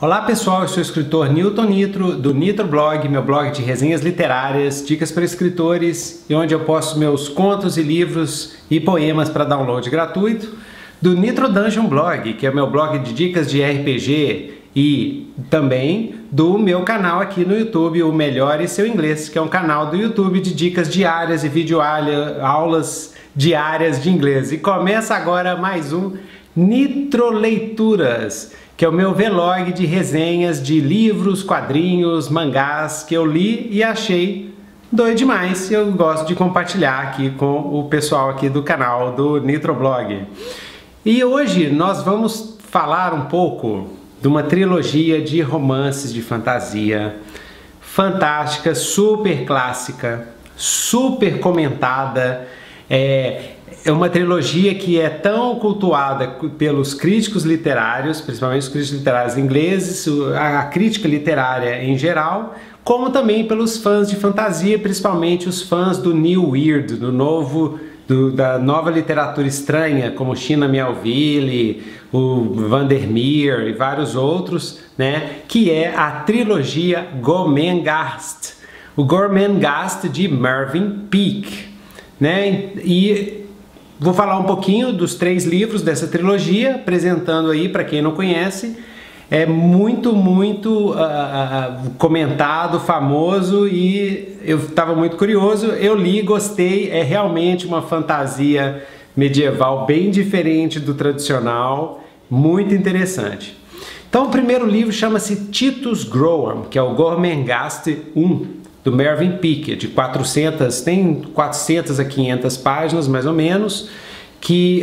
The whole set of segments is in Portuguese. Olá pessoal, eu sou o escritor Newton Nitro, do Nitro Blog, meu blog de resenhas literárias, dicas para escritores e onde eu posto meus contos e livros e poemas para download gratuito, do Nitro Dungeon Blog, que é o meu blog de dicas de RPG e também do meu canal aqui no YouTube, o Melhor em Seu Inglês, que é um canal do YouTube de dicas diárias e videoaulas diárias de inglês. E começa agora mais um Nitro Leituras, que é o meu vlog de resenhas de livros, quadrinhos, mangás que eu li e achei doido demais. Eu gosto de compartilhar aqui com o pessoal aqui do canal do Nitroblog. E hoje nós vamos falar um pouco de uma trilogia de romances de fantasia fantástica, super clássica, super comentada. É uma trilogia que é tão cultuada pelos críticos literários, principalmente os críticos literários ingleses, a crítica literária em geral, como também pelos fãs de fantasia, principalmente os fãs do New Weird, da nova literatura estranha, como China Miéville, o Vandermeer e vários outros, né? Que é a trilogia Gormenghast, o Gormenghast de Mervyn Peake, né? E vou falar um pouquinho dos três livros dessa trilogia, apresentando aí para quem não conhece. É muito comentado, famoso, e eu estava muito curioso. Eu li, gostei, é realmente uma fantasia medieval bem diferente do tradicional, muito interessante. Então o primeiro livro chama-se Titus Groan, que é o Gormenghast 1. Do Mervyn Peake, de 400 a 500 páginas, mais ou menos, que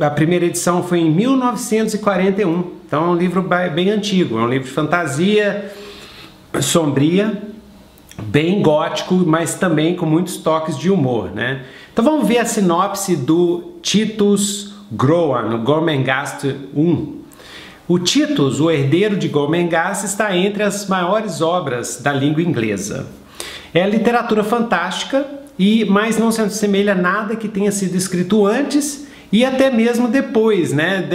a primeira edição foi em 1941, então é um livro bem antigo, é um livro de fantasia sombria, bem gótico, mas também com muitos toques de humor, né? Então vamos ver a sinopse do Titus Groan, no Gormenghast 1. O Titus, o herdeiro de Gormenghast, está entre as maiores obras da língua inglesa. É literatura fantástica, mas não se assemelha a nada que tenha sido escrito antes e até mesmo depois, né?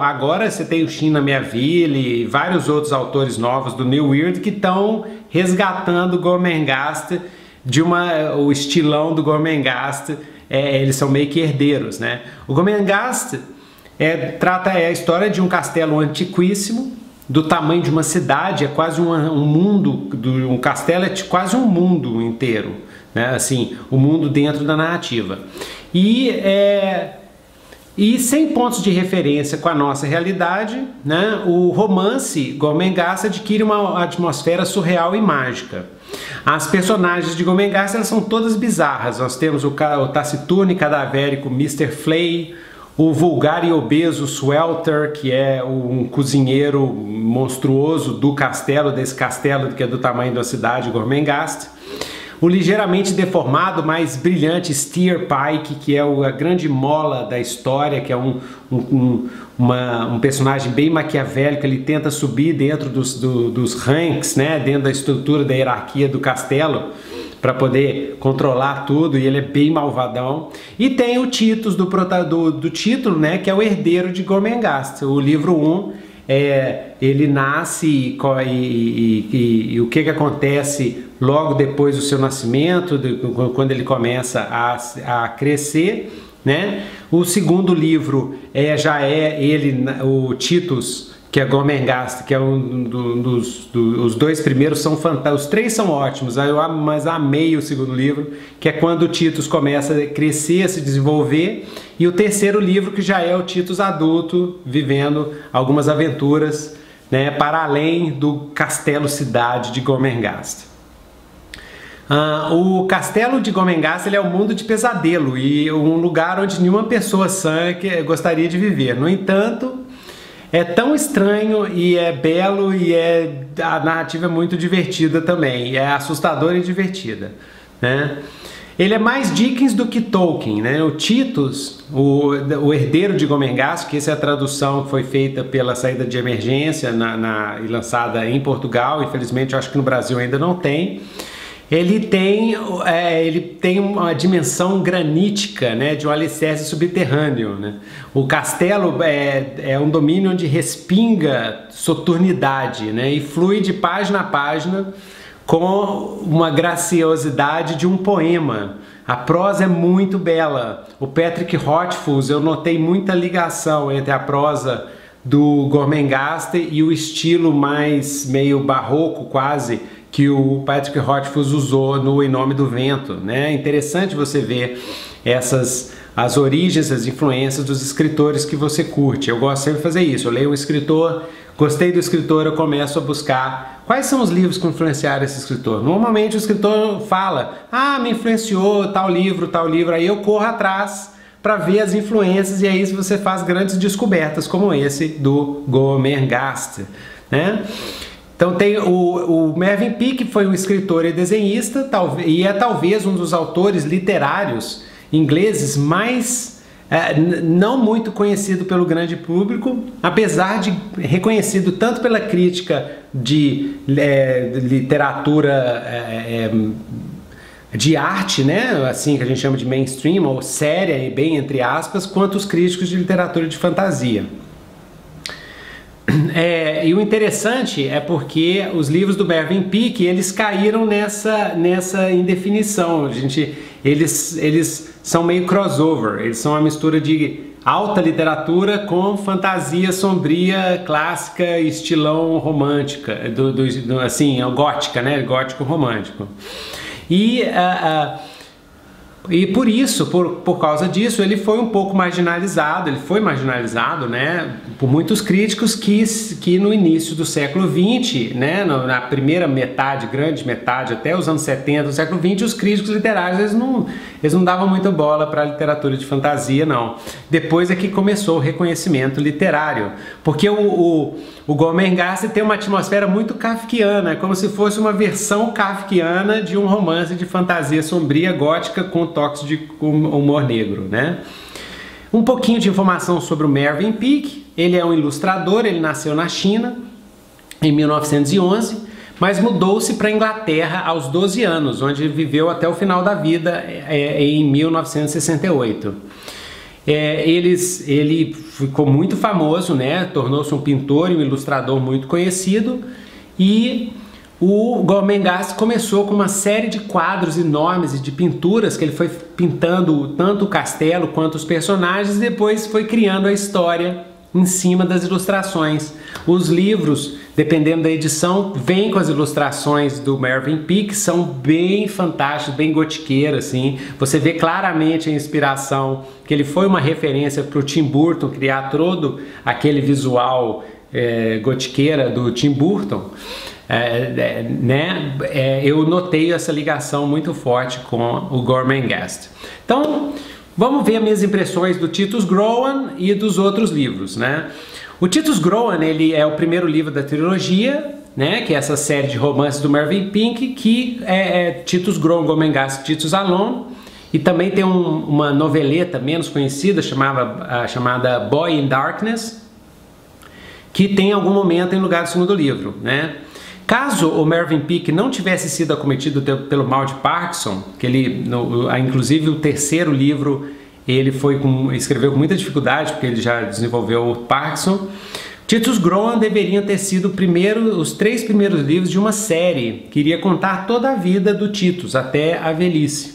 Agora você tem o China Miéville e vários outros autores novos do New Weird que estão resgatando Gormenghast, o estilão do Gormenghast, eles são meio que herdeiros, né? O Gormenghast trata a história de um castelo antiquíssimo, do tamanho de uma cidade, é quase um mundo, um castelo é quase um mundo inteiro, né? Assim, o mundo dentro da narrativa. E sem pontos de referência com a nossa realidade, né? O romance Gormenghast adquire uma atmosfera surreal e mágica. As personagens de Gormenghast, elas são todas bizarras. Nós temos o taciturno e cadavérico Mr. Flay, o vulgar e obeso Swelter, que é um cozinheiro monstruoso do castelo, desse castelo que é do tamanho da cidade, Gormenghast. O ligeiramente deformado, mas brilhante Steerpike, que é a grande mola da história, que é um personagem bem maquiavélico. Ele tenta subir dentro dos ranks, né? Dentro da estrutura da hierarquia do castelo, para poder controlar tudo, e ele é bem malvadão. E tem o Titus do título, né, que é o herdeiro de Gormenghast. O livro 1, ele nasce e o que acontece logo depois do seu nascimento, quando ele começa a crescer, né? O segundo livro o Titus, que é Gormenghast, que é os dois primeiros são fantásticos, os três são ótimos, mas amei o segundo livro, que é quando o Titus começa a crescer, a se desenvolver, e o terceiro livro, que já é o Titus adulto, vivendo algumas aventuras, né, para além do castelo-cidade de Gormenghast. O castelo de Gormenghast, ele é um mundo de pesadelo, e um lugar onde nenhuma pessoa sã gostaria de viver. No entanto, é tão estranho e é belo e a narrativa é muito divertida também, é assustadora e divertida, né? Ele é mais Dickens do que Tolkien, né? O Titus, o herdeiro de Gormenghast, que essa é a tradução que foi feita pela Saída de Emergência e lançada em Portugal, infelizmente eu acho que no Brasil ainda não tem. ele tem uma dimensão granítica, né, de um alicerce subterrâneo, né? O castelo é um domínio onde respinga soturnidade, né, e flui de página a página com uma graciosidade de um poema. A prosa é muito bela. O Patrick Rothfuss, eu notei muita ligação entre a prosa do Gormenghast e o estilo mais meio barroco quase que o Patrick Rothfuss usou no Em Nome do Vento, né? É interessante você ver as origens, as influências dos escritores que você curte. Eu gosto sempre de fazer isso. Eu leio um escritor, gostei do escritor, eu começo a buscar quais são os livros que influenciaram esse escritor. Normalmente o escritor fala, ah, me influenciou tal livro, aí eu corro atrás para ver as influências, e aí você faz grandes descobertas como esse do Gormenghast, né? Então tem o Mervyn Peake, foi um escritor e desenhista, e é talvez um dos autores literários ingleses mais não muito conhecido pelo grande público, apesar de reconhecido tanto pela crítica de literatura de arte, né, assim que a gente chama de mainstream, ou séria e bem entre aspas, quanto os críticos de literatura de fantasia. E o interessante é porque os livros do Mervyn Peake, eles caíram nessa indefinição. Eles são meio crossover, eles são uma mistura de alta literatura com fantasia sombria, clássica, estilão romântica, assim, gótica, né, gótico romântico. E por isso, por causa disso, ele foi um pouco marginalizado, né, por muitos críticos que no início do século XX, né, na primeira metade, grande metade, até os anos 70 do século XX, os críticos literários, eles não davam muita bola para a literatura de fantasia, não. Depois é que começou o reconhecimento literário, porque o Gormenghast tem uma atmosfera muito kafkiana, como se fosse uma versão kafkiana de um romance de fantasia sombria, gótica, com toques de humor negro, né? Um pouquinho de informação sobre o Mervyn Peake. Ele é um ilustrador, ele nasceu na China em 1911, mas mudou-se para a Inglaterra aos 12 anos, onde viveu até o final da vida, em 1968. Ele ficou muito famoso, né? Tornou-se um pintor e um ilustrador muito conhecido, e o Gormenghast começou com uma série de quadros enormes e de pinturas que ele foi pintando, tanto o castelo quanto os personagens, e depois foi criando a história em cima das ilustrações. Os livros, dependendo da edição, vêm com as ilustrações do Mervyn Peake, são bem fantásticos, bem gotiqueiras, assim. Você vê claramente a inspiração, que ele foi uma referência para o Tim Burton criar todo aquele visual gotiqueira do Tim Burton. Né? Eu notei essa ligação muito forte com o Gormenghast. Então, vamos ver minhas impressões do Titus Groan e dos outros livros, né? O Titus Groan, ele é o primeiro livro da trilogia, né? Que é essa série de romances do Mervyn Peake, que é Titus Groan, Gormenghast e Titus Alone. E também tem uma noveleta menos conhecida chamada Boy in Darkness, que tem algum momento em lugar do segundo livro, né? Caso o Mervyn Peake não tivesse sido acometido pelo mal de Parkinson, que ele, inclusive o terceiro livro, ele escreveu com muita dificuldade, porque ele já desenvolveu o Parkinson, Titus Groan deveriam ter sido os três primeiros livros de uma série, que iria contar toda a vida do Titus, até a velhice.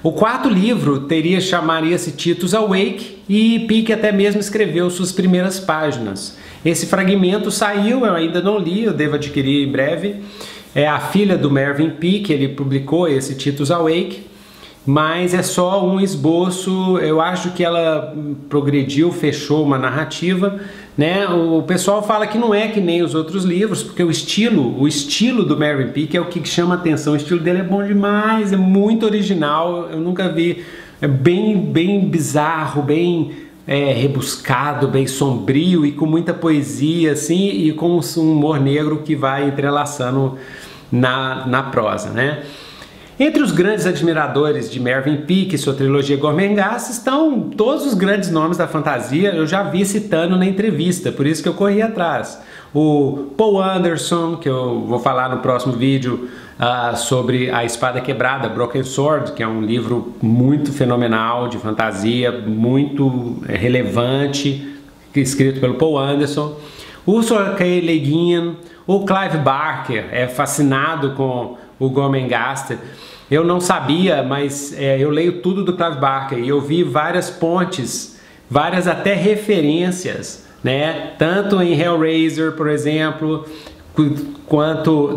O quarto livro chamaria-se Titus Awake, e Peake até mesmo escreveu suas primeiras páginas. Esse fragmento saiu, eu ainda não li, eu devo adquirir em breve. É a filha do Mervyn Peake, ele publicou esse Titus Awake, mas é só um esboço, eu acho que ela progrediu, fechou uma narrativa, né? O pessoal fala que não é que nem os outros livros, porque o estilo do Mervyn Peake é o que chama atenção, o estilo dele é bom demais, é muito original, eu nunca vi, é bem bizarro, bem rebuscado, bem sombrio e com muita poesia, assim, e com um humor negro que vai entrelaçando na prosa, né? Entre os grandes admiradores de Mervyn Peake e sua trilogia Gormenghast estão todos os grandes nomes da fantasia, eu já vi citando na entrevista, por isso que eu corri atrás. O Paul Anderson, que eu vou falar no próximo vídeo sobre A Espada Quebrada, Broken Sword, que é um livro muito fenomenal de fantasia, muito relevante, escrito pelo Paul Anderson. O Sr. K. Legião, o Clive Barker é fascinado com o Gormenghast. Eu não sabia, mas eu leio tudo do Clive Barker e eu vi várias pontes, várias até referências, né? Tanto em Hellraiser, por exemplo, quanto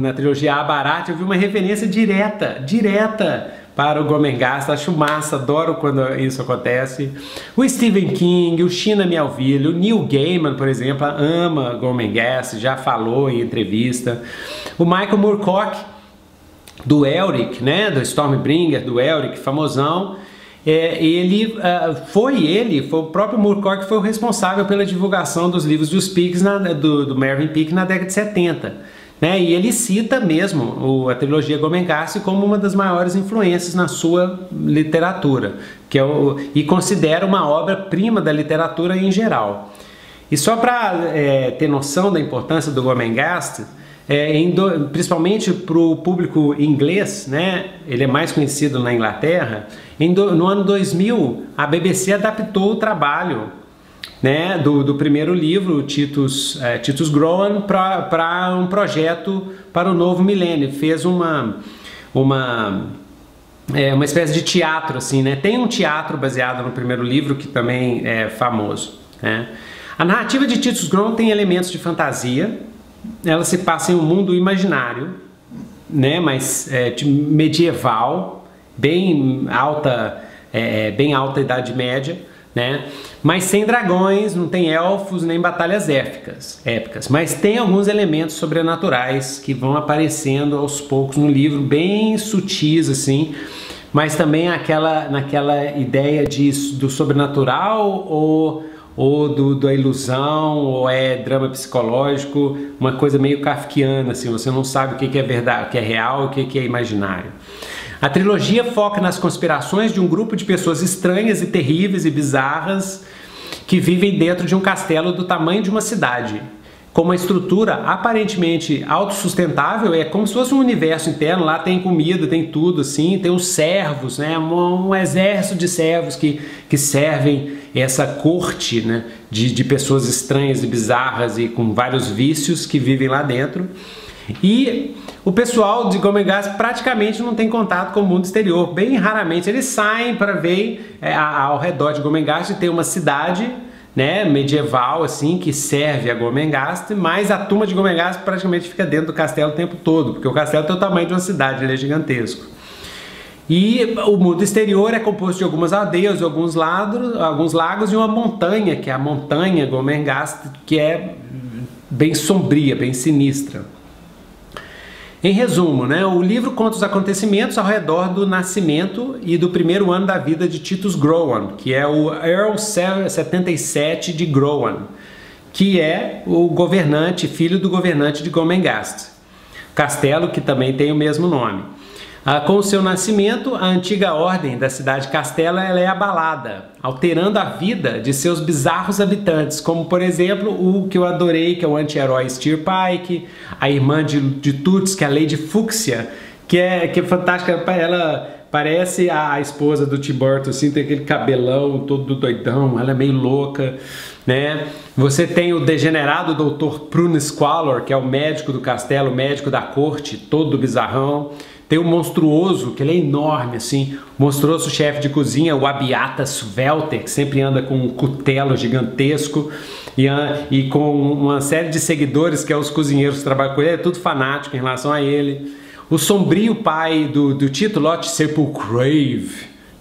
na trilogia Abarat, eu vi uma referência direta para o Gormenghast. Acho massa, adoro quando isso acontece. O Stephen King, o China Miéville, o Neil Gaiman, por exemplo, ama Gormenghast, já falou em entrevista. O Michael Moorcock, do Elric, né, do Stormbringer, do Elric, famosão. Foi o próprio Moorcock que foi o responsável pela divulgação dos livros dos Peakes do Mervyn Peake na década de 70, né? E ele cita mesmo a trilogia Gormenghast como uma das maiores influências na sua literatura, que é e considera uma obra-prima da literatura em geral. E só para ter noção da importância do Gormenghast, principalmente para o público inglês, né? Ele é mais conhecido na Inglaterra. No ano 2000, a BBC adaptou o trabalho, né, do primeiro livro, Titus Groan, para um projeto para o novo milênio. Fez uma espécie de teatro, assim, né? Tem um teatro baseado no primeiro livro que também é famoso, né? A narrativa de Titus Groan tem elementos de fantasia. Ela se passa em um mundo imaginário, né, mas medieval, bem alta Idade Média, né, mas sem dragões, não tem elfos nem batalhas épicas, mas tem alguns elementos sobrenaturais que vão aparecendo aos poucos no livro, bem sutis assim, mas também naquela ideia do sobrenatural ou da ilusão, ou é drama psicológico, uma coisa meio kafkiana, assim, você não sabe o que é verdade, o que é real, o que é imaginário. A trilogia foca nas conspirações de um grupo de pessoas estranhas e terríveis e bizarras que vivem dentro de um castelo do tamanho de uma cidade, com uma estrutura aparentemente autossustentável. É como se fosse um universo interno, lá tem comida, tem tudo, assim, tem os servos, né? Um exército de servos que servem essa corte, né, de pessoas estranhas e bizarras e com vários vícios que vivem lá dentro. E o pessoal de Gormenghast praticamente não tem contato com o mundo exterior, bem raramente eles saem para ver. Ao redor de Gormenghast tem uma cidade, né, medieval, assim, que serve a Gormenghast, mas a turma de Gormenghast praticamente fica dentro do castelo o tempo todo, porque o castelo tem o tamanho de uma cidade, ele é gigantesco. E o mundo exterior é composto de algumas aldeias, alguns lagos e uma montanha, que é a montanha Gormenghast, que é bem sombria, bem sinistra. Em resumo, né, o livro conta os acontecimentos ao redor do nascimento e do primeiro ano da vida de Titus Groan, que é o Earl 77 de Groan, que é o governante, filho do governante de Gormenghast, castelo que também tem o mesmo nome. Com o seu nascimento, a antiga ordem da cidade castela é abalada, alterando a vida de seus bizarros habitantes, como por exemplo o que eu adorei, que é o anti-herói Steerpike, a irmã de Tuts, que é a Lady Fúcsia, que é fantástica. Ela parece a esposa do Tim Burton, assim, tem aquele cabelão todo doidão, ela é meio louca, né? Você tem o degenerado Dr. Prune Squallor, que é o médico do castelo, o médico da corte, todo bizarrão. Tem o monstruoso, que ele é enorme, assim, o monstruoso chefe de cozinha, o Abiata Swelter, que sempre anda com um cutelo gigantesco e com uma série de seguidores, que é os cozinheiros que trabalham com ele, é tudo fanático em relação a ele. O sombrio pai do Tito Lot Sepulcrave,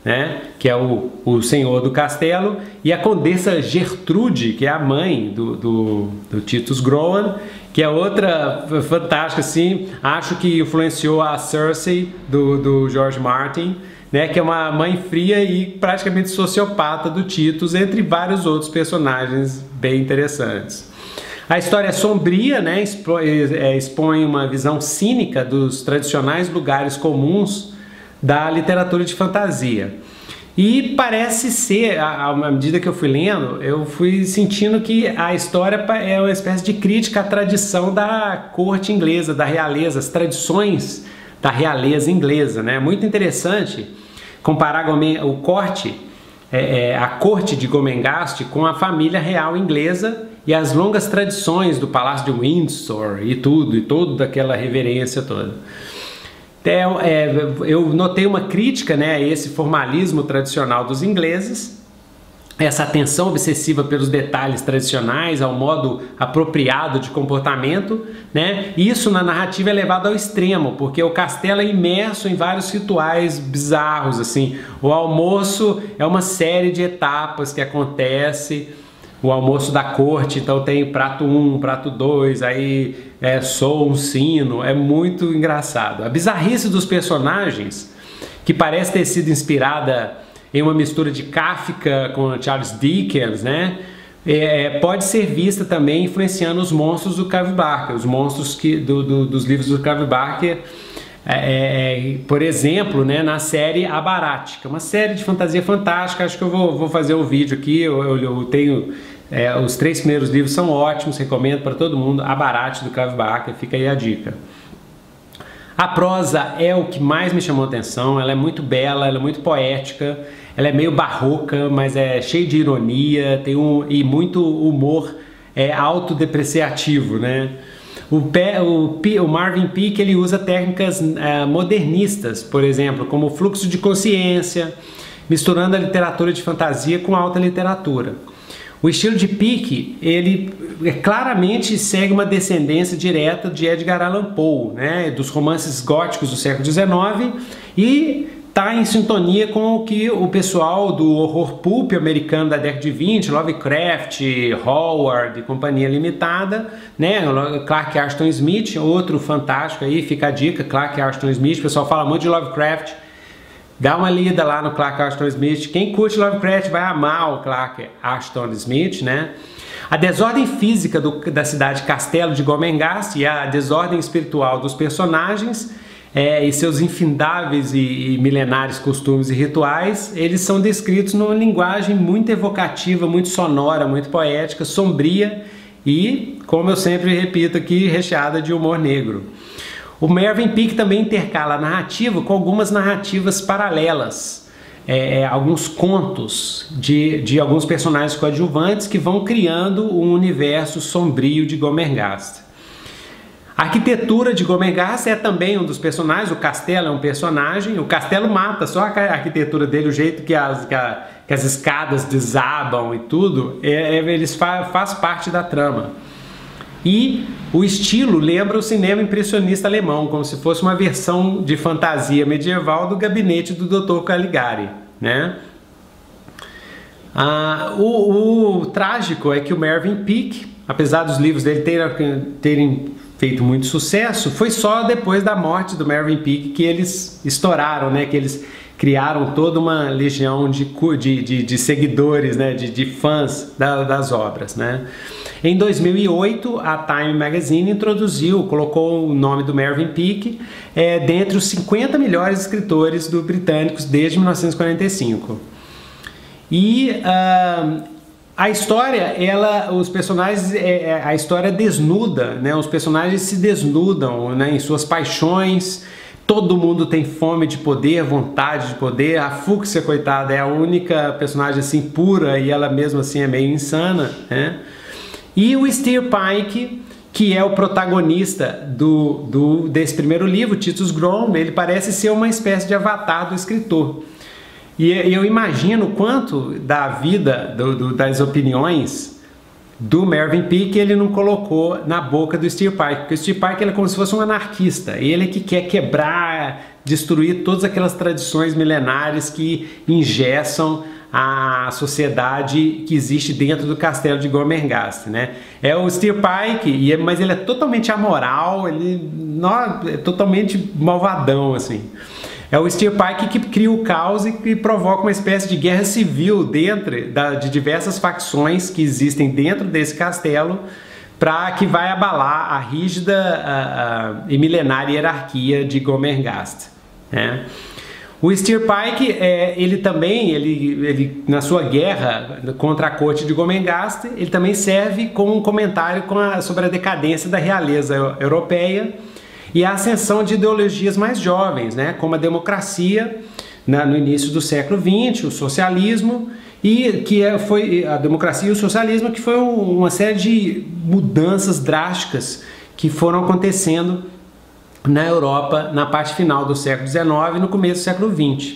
né, que é o senhor do castelo, e a condessa Gertrude, que é a mãe do Titus Groan, que é outra fantástica, assim, acho que influenciou a Cersei do George Martin, né, que é uma mãe fria e praticamente sociopata do Titus, entre vários outros personagens bem interessantes. A história é sombria, né? Expõe uma visão cínica dos tradicionais lugares comuns da literatura de fantasia. E parece ser, à medida que eu fui lendo, eu fui sentindo que a história é uma espécie de crítica à tradição da corte inglesa, da realeza, as tradições da realeza inglesa, né? Muito interessante comparar o corte, a corte de Gormenghast com a família real inglesa e as longas tradições do Palácio de Windsor e tudo, e toda aquela reverência toda. Eu notei uma crítica, né, a esse formalismo tradicional dos ingleses, essa atenção obsessiva pelos detalhes tradicionais, ao modo apropriado de comportamento, né? Isso na narrativa é levado ao extremo, porque o castelo é imerso em vários rituais bizarros, assim. O almoço é uma série de etapas que acontece. O almoço da corte, então tem prato 1, prato 2, aí soa um sino, é muito engraçado. A bizarrice dos personagens, que parece ter sido inspirada em uma mistura de Kafka com Charles Dickens, né? Pode ser vista também influenciando os monstros do Clive Barker, os monstros dos livros do Clive Barker, por exemplo, né, na série Abarat, que é uma série de fantasia fantástica. Acho que eu vou fazer um vídeo aqui. Eu tenho os 3 primeiros livros, são ótimos, recomendo para todo mundo. Abarat, do Clive Barker, fica aí a dica. A prosa é o que mais me chamou a atenção. Ela é muito bela, ela é muito poética, ela é meio barroca, mas é cheia de ironia, tem muito humor autodepreciativo, né? O Mervyn Peake, ele usa técnicas modernistas, por exemplo, como o fluxo de consciência, misturando a literatura de fantasia com a alta literatura. O estilo de Peake, ele claramente segue uma descendência direta de Edgar Allan Poe, né, dos romances góticos do século XIX, e está em sintonia com o que o pessoal do horror pulp americano da década de 20, Lovecraft, Howard e Companhia Limitada, né? Clark Ashton Smith, outro fantástico aí, fica a dica, Clark Ashton Smith. O pessoal fala muito de Lovecraft, dá uma lida lá no Clark Ashton Smith. Quem curte Lovecraft vai amar o Clark Ashton Smith, né? A desordem física da cidade Castelo de Gormenghast e a desordem espiritual dos personagens e seus infindáveis e milenares costumes e rituais, eles são descritos numa linguagem muito evocativa, muito sonora, muito poética, sombria e, como eu sempre repito aqui, recheada de humor negro. O Mervyn Peake também intercala a narrativa com algumas narrativas paralelas, alguns contos de alguns personagens coadjuvantes que vão criando um universo sombrio de Gormenghast. A arquitetura de Gormenghast é também um dos personagens. O castelo é um personagem. O castelo mata só a arquitetura dele, o jeito que as escadas desabam e tudo, eles faz parte da trama. E o estilo lembra o cinema impressionista alemão, como se fosse uma versão de fantasia medieval do gabinete do Dr. Caligari, né? O trágico é que o Mervyn Peake, apesar dos livros dele terem feito muito sucesso, foi só depois da morte do Mervyn Peake que eles estouraram, né? Que eles criaram toda uma legião de seguidores, né? De fãs das obras, né? Em 2008, a Time Magazine colocou o nome do Mervyn Peake dentre os 50 melhores escritores britânicos desde 1945. E a história, a história desnuda, né? Os personagens se desnudam, né, em suas paixões. Todo mundo tem fome de poder, vontade de poder. A Fúcsia, coitada, é a única personagem assim pura, e ela mesmo assim é meio insana, né? E o Steerpike, que é o protagonista desse primeiro livro, Titus Groan, ele parece ser uma espécie de avatar do escritor. E eu imagino o quanto da vida, das opiniões do Mervyn Peake ele não colocou na boca do Steerpike, porque o Steerpike é como se fosse um anarquista. Ele é que quer quebrar, destruir todas aquelas tradições milenares que engessam a sociedade que existe dentro do castelo de Gormenghast, né? É o Steerpike, mas ele é totalmente amoral, é totalmente malvadão, assim. É o Steerpike que cria o caos e que provoca uma espécie de guerra civil dentro de diversas facções que existem dentro desse castelo, para que vai abalar a rígida e milenária hierarquia de Gormenghast, né? O Steerpike, ele também, na sua guerra contra a corte de Gormenghast, ele também serve como um comentário sobre a decadência da realeza europeia e a ascensão de ideologias mais jovens, né, como a democracia no início do século XX, o socialismo, que foi uma série de mudanças drásticas que foram acontecendo na Europa, na parte final do século XIX e no começo do século XX.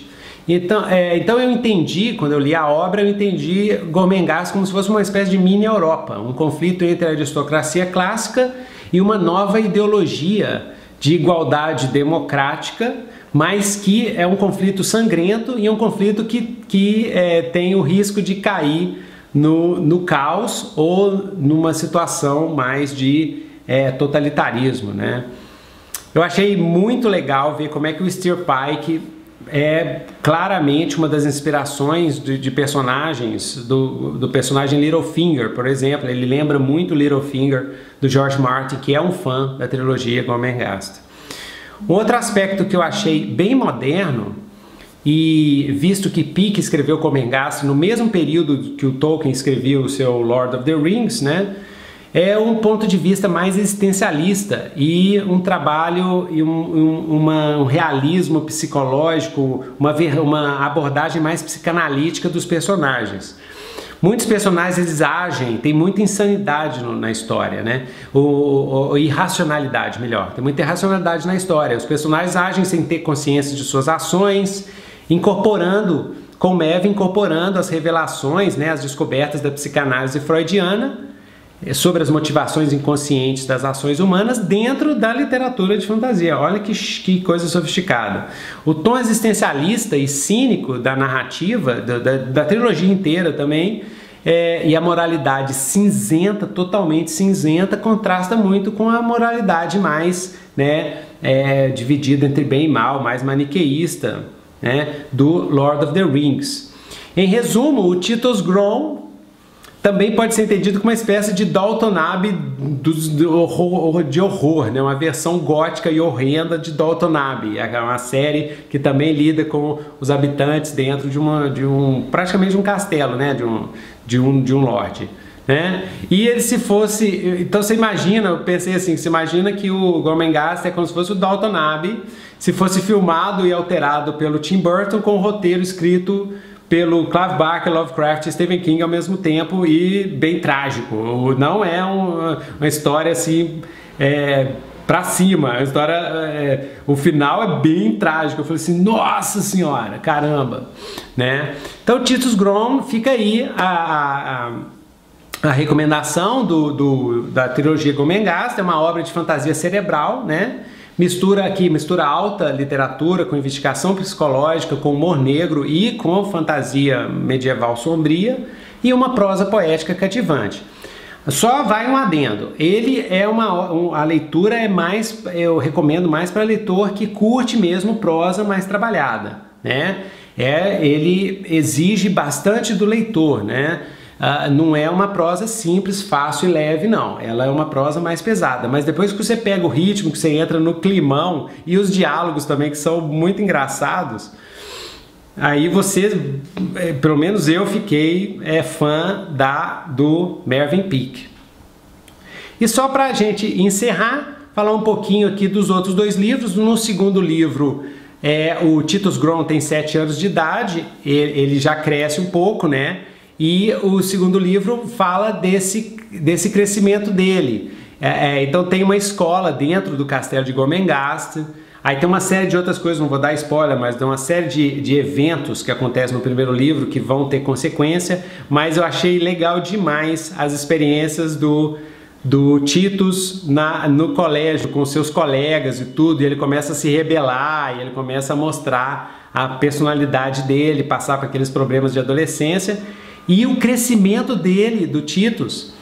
Então, então eu entendi, quando eu li a obra, eu entendi Gormenghast como se fosse uma espécie de mini-Europa, um conflito entre a aristocracia clássica e uma nova ideologia de igualdade democrática, mas que é um conflito sangrento e um conflito que tem o risco de cair no caos ou numa situação mais de totalitarismo, né? Eu achei muito legal ver como é que o Steerpike é claramente uma das inspirações de personagens, do personagem Littlefinger, por exemplo. Ele lembra muito Littlefinger, do George Martin, que é um fã da trilogia Gormenghast. Outro aspecto que eu achei bem moderno, e visto que Peake escreveu Gormenghast no mesmo período que o Tolkien escreveu o seu Lord of the Rings, né? É um ponto de vista mais existencialista e um trabalho e um realismo psicológico, uma abordagem mais psicanalítica dos personagens. Muitos personagens eles agem, tem muita insanidade na história, né? Irracionalidade, melhor. Tem muita irracionalidade na história. Os personagens agem sem ter consciência de suas ações, incorporando as revelações, né, as descobertas da psicanálise freudiana sobre as motivações inconscientes das ações humanas dentro da literatura de fantasia. Olha que coisa sofisticada. O tom existencialista e cínico da narrativa, da trilogia inteira também, e a moralidade cinzenta, totalmente cinzenta, contrasta muito com a moralidade mais, né, dividida entre bem e mal, mais maniqueísta, né, do Lord of the Rings. Em resumo, o Titus Groan também pode ser entendido como uma espécie de Dalton Abbey de horror, né? Uma versão gótica e horrenda de Dalton Abbey, uma série que também lida com os habitantes dentro praticamente um castelo, né? De um lorde, né? E ele se fosse... Então você imagina, eu pensei assim, você imagina que o Gormenghast é como se fosse o Dalton Abbey, se fosse filmado e alterado pelo Tim Burton com o roteiro escrito pelo Clive Barker, Lovecraft e Stephen King ao mesmo tempo, e bem trágico. Não é uma história assim pra cima, a história, o final é bem trágico. Eu falei assim, nossa senhora, caramba, né? Então Titus Groan, fica aí a recomendação da trilogia Gormenghast. É uma obra de fantasia cerebral, né? Mistura alta literatura com investigação psicológica, com humor negro e com fantasia medieval sombria e uma prosa poética cativante. Só vai um adendo. A leitura é mais, eu recomendo mais para leitor que curte mesmo prosa mais trabalhada, né? Ele exige bastante do leitor, né? Não é uma prosa simples, fácil e leve, não. Ela é uma prosa mais pesada. Mas depois que você pega o ritmo, que você entra no climão e os diálogos também, que são muito engraçados, aí você, pelo menos eu, fiquei fã do Mervyn Peake. E só pra gente encerrar, falar um pouquinho aqui dos outros dois livros. No segundo livro, o Titus Groan tem 7 anos de idade, ele já cresce um pouco, né? E o segundo livro fala desse crescimento dele. Então tem uma escola dentro do castelo de Gormenghast. Aí tem uma série de outras coisas, não vou dar spoiler, mas tem uma série de eventos que acontecem no primeiro livro que vão ter consequência. Mas eu achei legal demais as experiências do Titus no colégio, com seus colegas e tudo. E ele começa a se rebelar, e ele começa a mostrar a personalidade dele, passar por aqueles problemas de adolescência. E o crescimento dele, do Titus,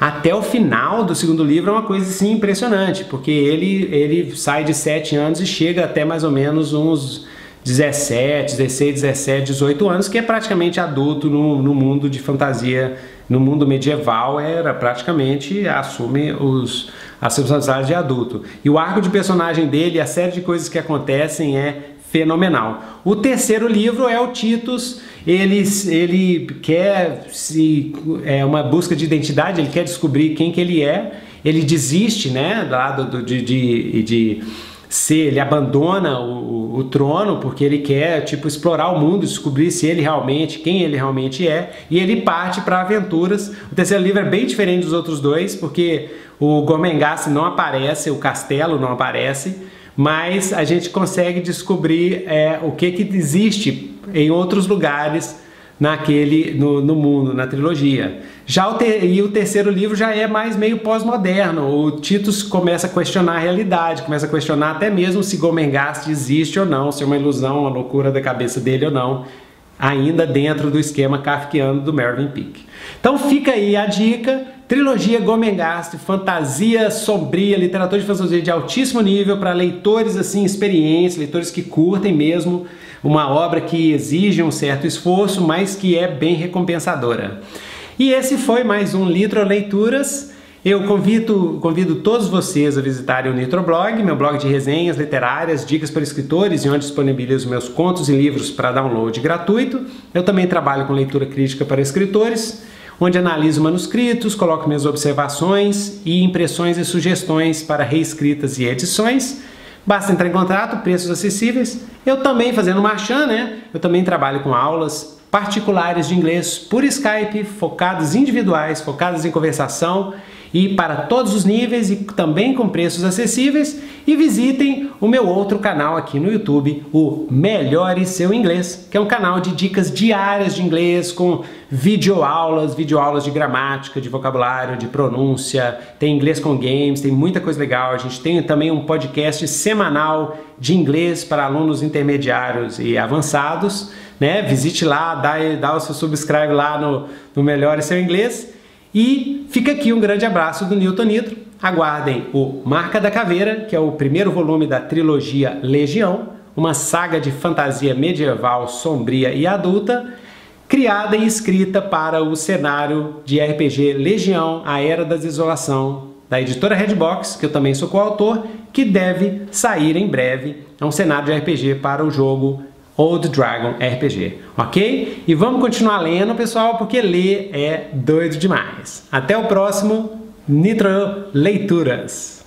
até o final do segundo livro é uma coisa assim impressionante, porque ele sai de 7 anos e chega até mais ou menos uns 16, 17, 18 anos, que é praticamente adulto no mundo de fantasia no mundo medieval era praticamente assume as circunstâncias de adulto. E o arco de personagem dele, a série de coisas que acontecem é fenomenal. O terceiro livro é o Titus. Ele quer uma busca de identidade, ele quer descobrir quem que ele é. Ele desiste, né, ele abandona o trono porque ele quer explorar o mundo, descobrir se ele realmente, quem ele realmente é, e ele parte para aventuras. O terceiro livro é bem diferente dos outros dois, porque o Gormenghast não aparece, o castelo não aparece, mas a gente consegue descobrir o que existe em outros lugares no mundo, na trilogia. E o terceiro livro já é mais meio pós-moderno. O Titus começa a questionar a realidade, começa a questionar até mesmo se Gormenghast existe ou não, se é uma ilusão, uma loucura da cabeça dele ou não, ainda dentro do esquema kafkiano do Mervyn Peake. Então fica aí a dica, trilogia Gormenghast, fantasia sombria, literatura de fantasia de altíssimo nível para leitores assim experientes, leitores que curtem mesmo, uma obra que exige um certo esforço, mas que é bem recompensadora. E esse foi mais um Nitro Leituras. Eu convido todos vocês a visitarem o Nitro Blog, meu blog de resenhas literárias, dicas para escritores e onde disponibilizo meus contos e livros para download gratuito. Eu também trabalho com leitura crítica para escritores, onde analiso manuscritos, coloco minhas observações e impressões e sugestões para reescritas e edições. Basta entrar em contato, preços acessíveis. Eu também, fazendo marchand, né? Eu também trabalho com aulas particulares de inglês por Skype, focadas individuais, focadas em conversação e para todos os níveis e também com preços acessíveis. E visitem o meu outro canal aqui no YouTube, o Melhor em Seu Inglês, que é um canal de dicas diárias de inglês com videoaulas, de gramática, de vocabulário, de pronúncia, tem inglês com games, tem muita coisa legal. A gente tem também um podcast semanal de inglês para alunos intermediários e avançados, né? Visite lá, dá o seu subscribe lá no Melhor em Seu Inglês. E fica aqui um grande abraço do Newton Nitro. Aguardem o Marca da Caveira, que é o primeiro volume da trilogia Legião, uma saga de fantasia medieval, sombria e adulta, criada e escrita para o cenário de RPG Legião, a Era da Desolação, da editora Redbox, que eu também sou coautor, que deve sair em breve. É um cenário de RPG para o jogo Old Dragon RPG, ok? E vamos continuar lendo, pessoal, porque ler é doido demais. Até o próximo Nitro Leituras!